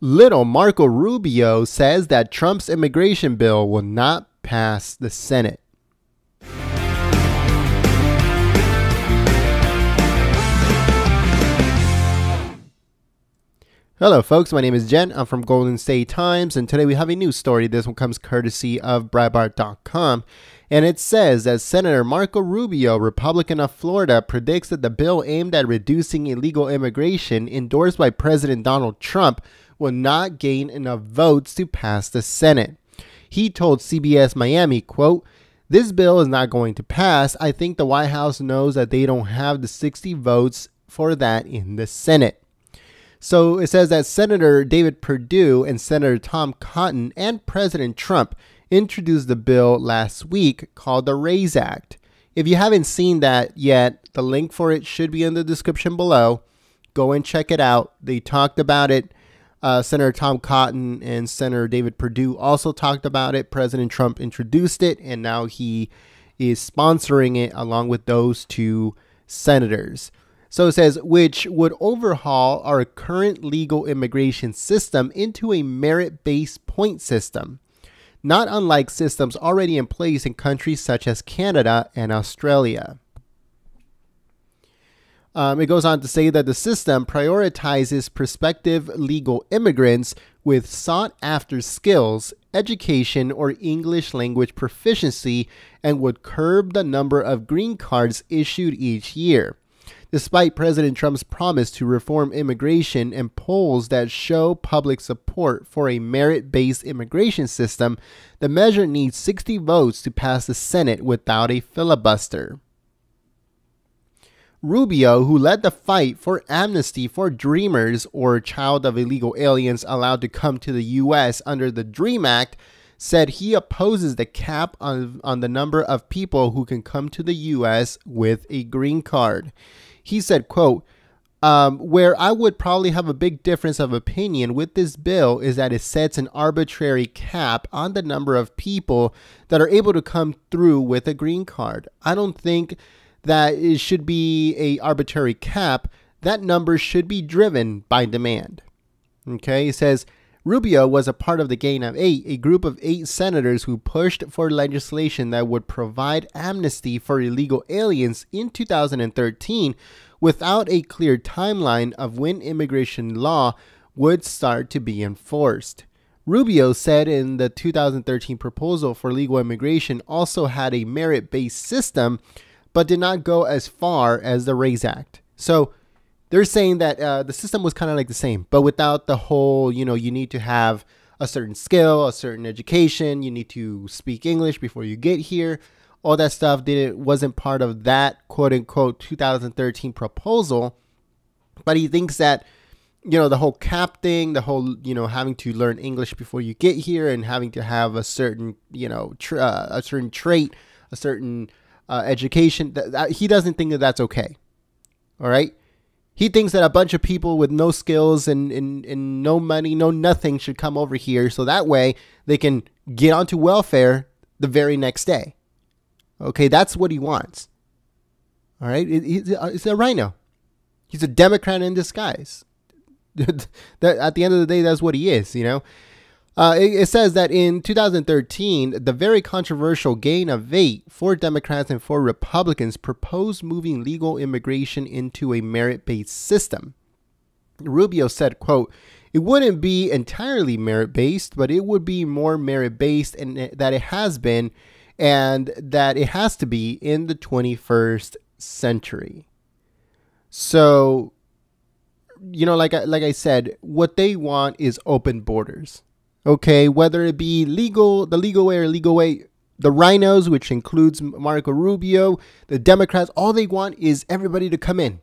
Little Marco Rubio says that Trump's immigration bill will not pass the Senate. Hello folks, my name is Jen. I'm from Golden State Times, and today we have a news story. This one comes courtesy of Breitbart.com, and it says that Senator Marco Rubio, Republican of Florida, predicts that the bill aimed at reducing illegal immigration endorsed by President Donald Trump will not gain enough votes to pass the Senate. He told CBS Miami, quote, "This bill is not going to pass. I think the White House knows that they don't have the 60 votes for that in the Senate." So it says that Senator David Perdue and Senator Tom Cotton and President Trump introduced the bill last week called the RAISE Act. If you haven't seen that yet, the link for it should be in the description below. Go and check it out. They talked about it. Senator Tom Cotton and Senator David Perdue also talked about it. President Trump introduced it, and now he is sponsoring it along with those two senators. So it says, which would overhaul our current legal immigration system into a merit-based point system, not unlike systems already in place in countries such as Canada and Australia. It goes on to say that the system prioritizes prospective legal immigrants with sought-after skills, education, or English language proficiency, and would curb the number of green cards issued each year. Despite President Trump's promise to reform immigration and polls that show public support for a merit-based immigration system, the measure needs 60 votes to pass the Senate without a filibuster. Rubio, who led the fight for amnesty for dreamers or child of illegal aliens allowed to come to the U.S. under the DREAM Act, said he opposes the cap on the number of people who can come to the U.S. with a green card. He said, quote, "Where I would probably have a big difference of opinion with this bill is that it sets an arbitrary cap on the number of people that are able to come through with a green card. I don't think that it should be an arbitrary cap. That number should be driven by demand." Okay, he says, Rubio was a part of the Gang of Eight, a group of 8 senators who pushed for legislation that would provide amnesty for illegal aliens in 2013 without a clear timeline of when immigration law would start to be enforced. Rubio said in the 2013 proposal for legal immigration also had a merit-based system, but did not go as far as the RAISE Act. So they're saying that the system was kind of like the same, but without the whole, you know, you need to have a certain skill, a certain education, you need to speak English before you get here. All that stuff wasn't part of that quote unquote 2013 proposal. But he thinks that, you know, the whole cap thing, the whole, you know, having to learn English before you get here and having to have a certain, you know, a certain trait, a certain education, he doesn't think that that's okay. All right. He thinks that a bunch of people with no skills and no money, no nothing should come over here so that way they can get onto welfare the very next day. Okay, that's what he wants. All right, it's a rhino. He's a Democrat in disguise. At the end of the day, that's what he is, you know. It says that in 2013, the very controversial Gang of Eight, 4 Democrats and 4 Republicans, proposed moving legal immigration into a merit-based system. Rubio said, quote, "It wouldn't be entirely merit-based, but it would be more merit-based than it has been and that it has to be in the 21st century." So, you know, like I said, what they want is open borders. Okay, whether it be legal, the legal way or illegal way, the rhinos, which includes Marco Rubio, the Democrats, all they want is everybody to come in.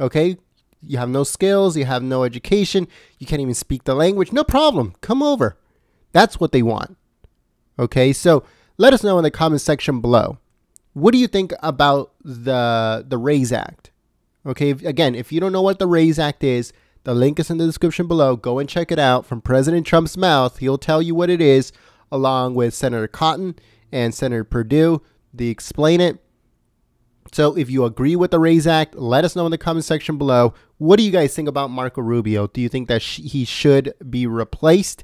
Okay, you have no skills, you have no education, you can't even speak the language. No problem. Come over. That's what they want. Okay, so let us know in the comment section below. What do you think about the RAISE Act? Okay, again, if you don't know what the RAISE Act is, the link is in the description below. Go and check it out from President Trump's mouth. He'll tell you what it is, along with Senator Cotton and Senator Perdue. They explain it. So if you agree with the RAISE Act, let us know in the comment section below. What do you guys think about Marco Rubio? Do you think that he should be replaced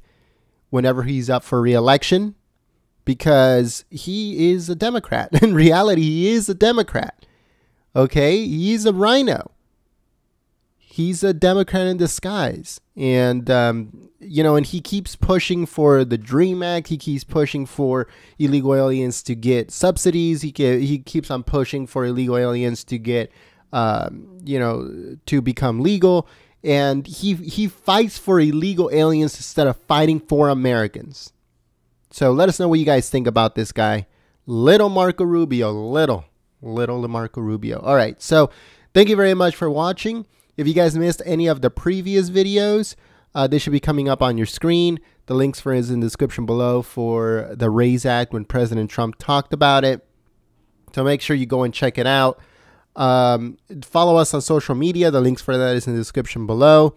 whenever he's up for re-election? Because he is a Democrat. In reality, he is a Democrat. Okay? He's a rhino. He's a Democrat in disguise. And, you know, and he keeps pushing for the DREAM Act. He keeps pushing for illegal aliens to get subsidies. He keeps on pushing for illegal aliens to get, you know, to become legal. And he fights for illegal aliens instead of fighting for Americans. So let us know what you guys think about this guy. Little Marco Rubio. Little Marco Rubio. All right. So thank you very much for watching. If you guys missed any of the previous videos, they should be coming up on your screen. The links for is in the description below for the RAISE Act when President Trump talked about it. So make sure you go and check it out. Follow us on social media. The links for that is in the description below.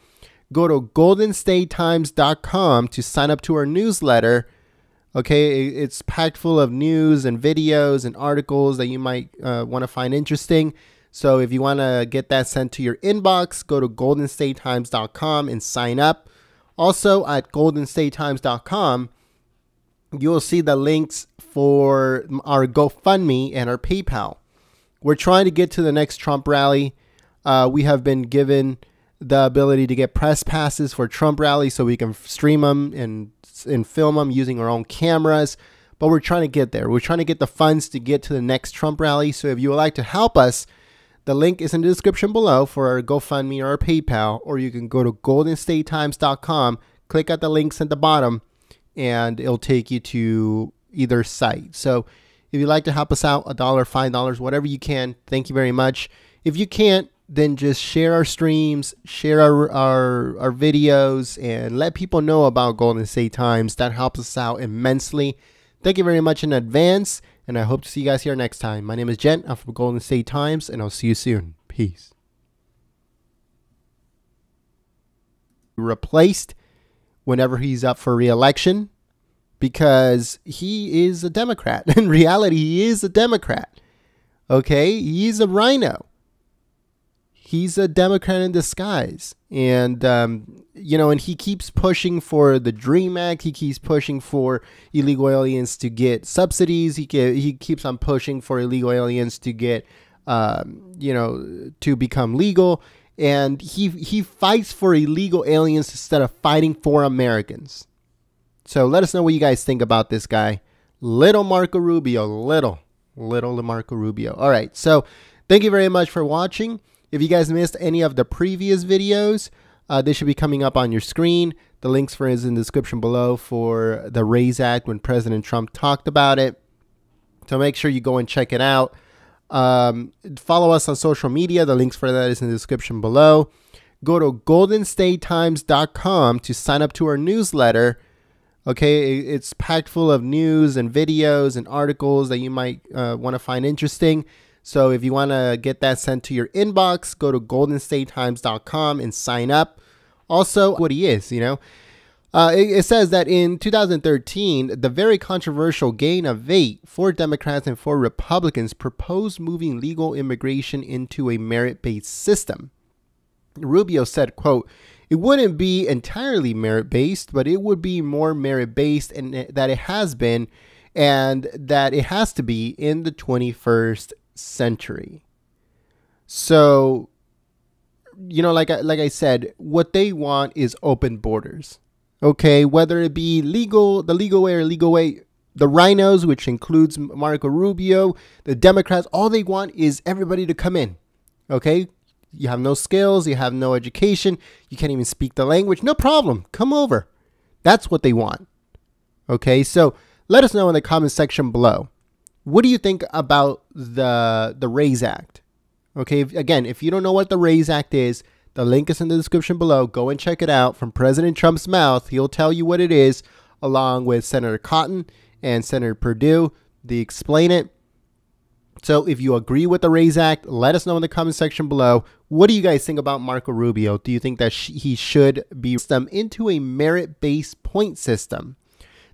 Go to goldenstatetimes.com to sign up to our newsletter. Okay, it's packed full of news and videos and articles that you might want to find interesting. So if you want to get that sent to your inbox, go to goldenstatetimes.com and sign up. Also at goldenstatetimes.com, you'll see the links for our GoFundMe and our PayPal. We're trying to get to the next Trump rally. We have been given the ability to get press passes for Trump rallies so we can stream them and film them using our own cameras. But we're trying to get there. We're trying to get the funds to get to the next Trump rally. So if you would like to help us, the link is in the description below for our GoFundMe or our PayPal, or you can go to goldenstatetimes.com, click at the links at the bottom, and it'll take you to either site. So if you'd like to help us out, $1, $5, whatever you can, thank you very much. If you can't, then just share our streams, share our videos, and let people know about Golden State Times. That helps us out immensely. Thank you very much in advance. And I hope to see you guys here next time. My name is Jen. I'm from Golden State Times, and I'll see you soon. Peace. Replaced whenever he's up for re-election because he is a Democrat. In reality, he is a Democrat. Okay? He's a rhino. He's a Democrat in disguise. And, you know, and he keeps pushing for the DREAM Act. He keeps pushing for illegal aliens to get subsidies. He keeps on pushing for illegal aliens to get, you know, to become legal. And he fights for illegal aliens instead of fighting for Americans. So let us know what you guys think about this guy. Little Marco Rubio. Little Marco Rubio. All right. So thank you very much for watching. If you guys missed any of the previous videos, they should be coming up on your screen. The links for is in the description below for the RAISE Act when President Trump talked about it. So make sure you go and check it out. Follow us on social media. The links for that is in the description below. Go to goldenstatetimes.com to sign up to our newsletter. Okay, it's packed full of news and videos and articles that you might want to find interesting. So if you want to get that sent to your inbox, go to goldenstatetimes.com and sign up. Also, what he is, you know, it says that in 2013, the very controversial Gang of Eight, 4 Democrats and 4 Republicans, proposed moving legal immigration into a merit-based system. Rubio said, quote, "It wouldn't be entirely merit-based, but it would be more merit-based and that it has been and that it has to be in the 21st century. So, you know, like I said, what they want is open borders. Okay, whether it be legal, the legal way or illegal way, the rhinos, which includes Marco Rubio, the Democrats, all they want is everybody to come in. Okay, you have no skills, you have no education, you can't even speak the language. No problem. Come over. That's what they want. Okay, so let us know in the comment section below. What do you think about the RAISE Act? Okay, again, if you don't know what the RAISE Act is, the link is in the description below. Go and check it out from President Trump's mouth. He'll tell you what it is, along with Senator Cotton and Senator Perdue. They explain it. So if you agree with the RAISE Act, let us know in the comment section below. What do you guys think about Marco Rubio? Do you think that he should be into a merit-based point system?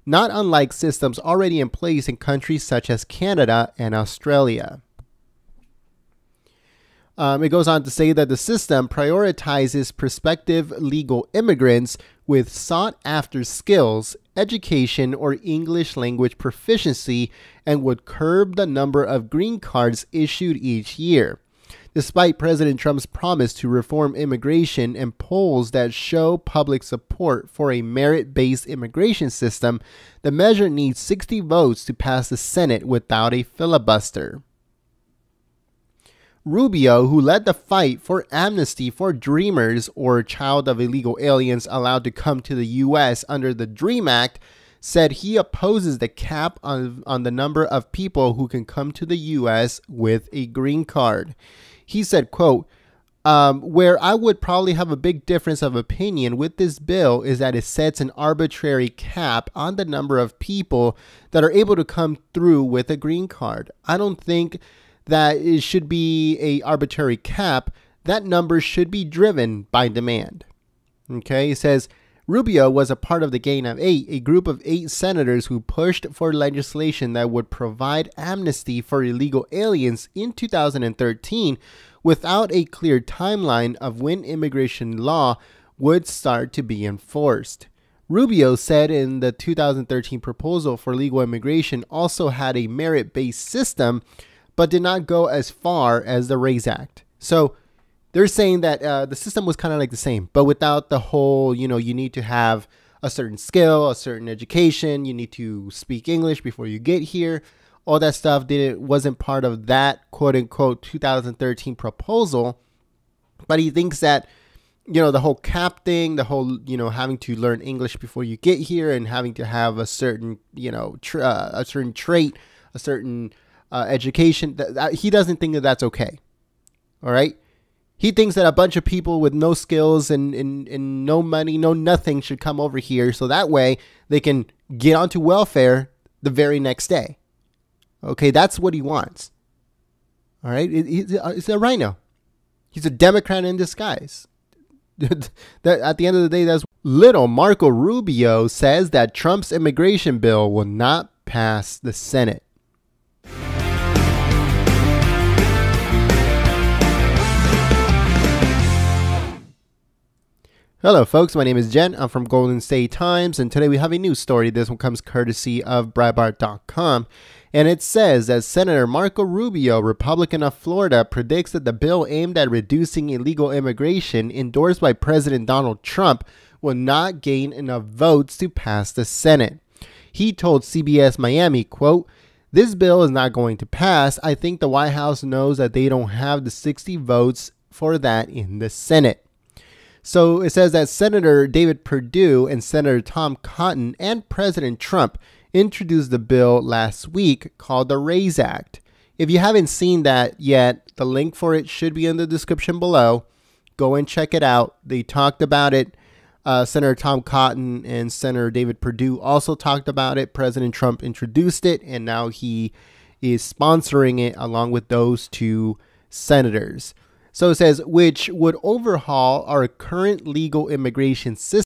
Not unlike systems already in place in countries such as Canada and Australia. It goes on to say that the system prioritizes prospective legal immigrants with sought-after skills, education, or English language proficiency, and would curb the number of green cards issued each year. Despite President Trump's promise to reform immigration and polls that show public support for a merit-based immigration system, the measure needs 60 votes to pass the Senate without a filibuster. Rubio, who led the fight for amnesty for dreamers or child of illegal aliens allowed to come to the U.S. under the DREAM Act, said he opposes the cap on the number of people who can come to the U.S. with a green card. He said, quote, where I would probably have a big difference of opinion with this bill is that it sets an arbitrary cap on the number of people that are able to come through with a green card. I don't think that it should be an arbitrary cap. That number should be driven by demand. Okay, it says, Rubio was a part of the Gang of Eight, a group of 8 senators who pushed for legislation that would provide amnesty for illegal aliens in 2013 without a clear timeline of when immigration law would start to be enforced. Rubio said in the 2013 proposal for legal immigration also had a merit-based system, but did not go as far as the RAISE Act. So they're saying that the system was kind of like the same, but without the whole, you know, you need to have a certain skill, a certain education, you need to speak English before you get here. All that stuff wasn't part of that quote unquote 2013 proposal. But he thinks that, you know, the whole cap thing, the whole, you know, having to learn English before you get here and having to have a certain, you know, a certain trait, a certain education, he doesn't think that that's okay. All right. He thinks that a bunch of people with no skills and no money, no nothing should come over here. So that way they can get onto welfare the very next day. Okay. That's what he wants. All right. He's a rhino. He's a Democrat in disguise. At the end of the day, that's little Marco Rubio says that Trump's immigration bill will not pass the Senate. Hello folks, my name is Jen, I'm from Golden State Times, and today we have a news story. This one comes courtesy of Breitbart.com, and it says that Senator Marco Rubio, Republican of Florida, predicts that the bill aimed at reducing illegal immigration endorsed by President Donald Trump will not gain enough votes to pass the Senate. He told CBS Miami, quote, "This bill is not going to pass. I think the White House knows that they don't have the 60 votes for that in the Senate." So it says that Senator David Perdue and Senator Tom Cotton and President Trump introduced the bill last week called the RAISE Act. If you haven't seen that yet, the link for it should be in the description below. Go and check it out. They talked about it. Senator Tom Cotton and Senator David Perdue also talked about it. President Trump introduced it, and now he is sponsoring it along with those 2 senators. So it says, which would overhaul our current legal immigration system.